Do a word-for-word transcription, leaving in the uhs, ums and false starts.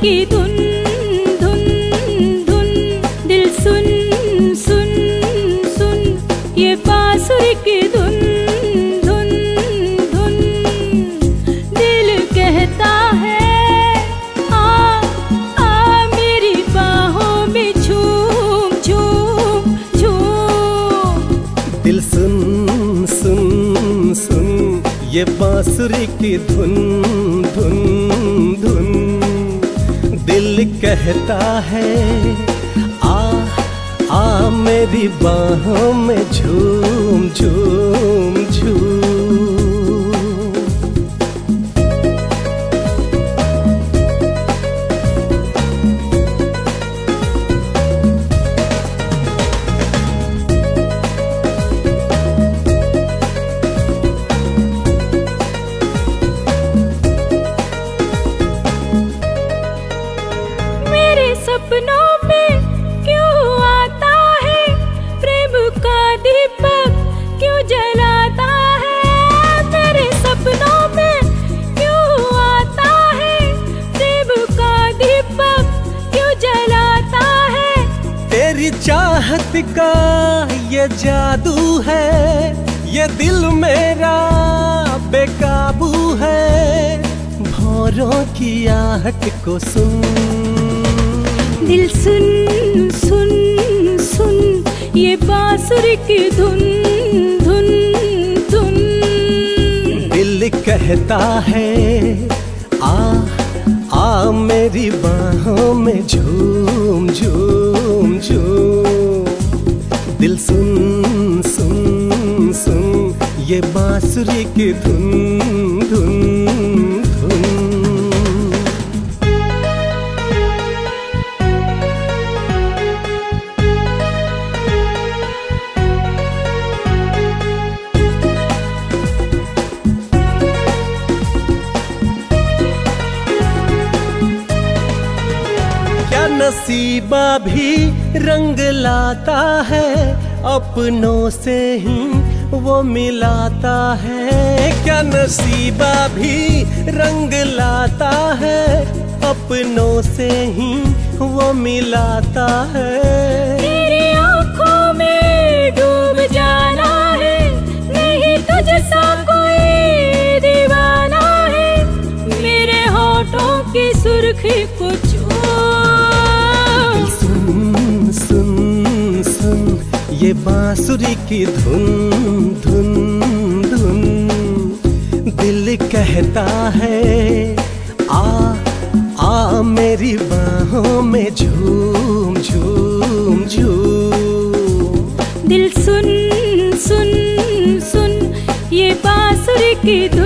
की धुन धुन धुन, दिल सुन सुन सुन, ये बांसुर की धुन धुन धुन। दिल कहता है आ आ मेरी बाहों में झूम झूम झूम। दिल सुन सुन सुन, ये बांसुर की धुन धुन धुन। दिल कहता है आ आ मेरी बाहों में झूम झूम झूम। सपनों में क्यों आता है प्रेम का दीपक, क्यों जलाता है? मेरे सपनों में क्यों आता है प्रेम का दीपक, क्यों जलाता है? तेरी चाहत का ये जादू है, ये दिल मेरा बेकाबू है। भौरों की आहट को सुन, दिल सुन सुन सुन, ये बांसुर की धुन धुन धुन। दिल कहता है आ आ मेरी बाहों में झूम झूम झूम। दिल सुन सुन सुन, ये बांसुर की धुन धुन। नसीबा भी रंग लाता है, अपनों से ही वो मिलाता है। क्या नसीबा भी रंग लाता है, अपनों से ही वो मिलाता है। तेरी आँखों में डूब जाना है, नहीं तुझसा कोई दीवाना है। मेरे होठों की सुर्खी को ये बांसुरी की धुन धुन धुन। दिल कहता है आ आ मेरी बाहों में झूम झूम झूम। दिल सुन सुन सुन, ये बांसुरी की